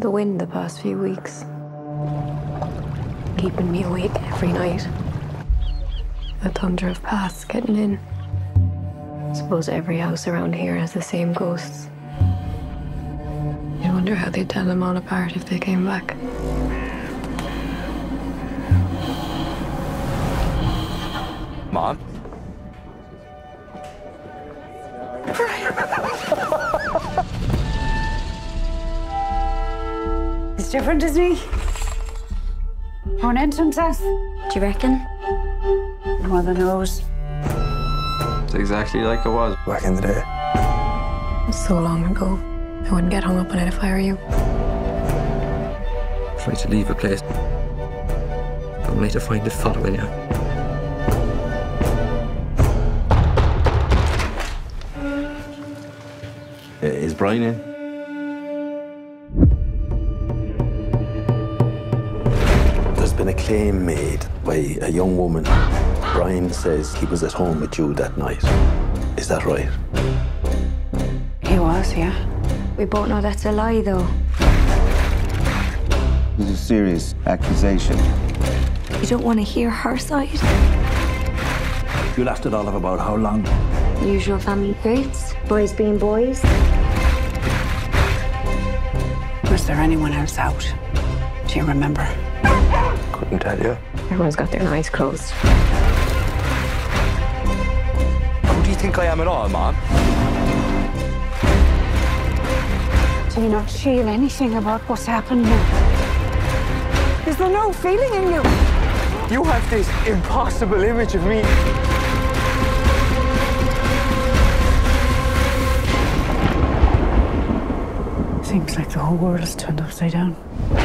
the wind the past few weeks, keeping me awake every night. The thunder of paths getting in. I suppose every house around here has the same ghosts. I wonder how they'd tell them all apart if they came back. Mom? It's different, isn't he? Or an entrance us? Do you reckon? Mother knows. It's exactly like it was back in the day. It was so long ago. I wouldn't get hung up on it if I were you. Try to leave a place, only to find it following you. Is Brian in? There's been a claim made by a young woman. Brian says he was at home with you that night. Is that right? He was, yeah. We both know that's a lie, though. This is a serious accusation. You don't want to hear her side? You laughed at Olive about how long? Usual family traits, boys being boys. Was there anyone else out? Do you remember? Couldn't tell you. Everyone's got their eyes closed. Who do you think I am at all, Mom? Do you not feel anything about what's happened now? Is there no feeling in you? You have this impossible image of me. Seems like the whole world is turned upside down.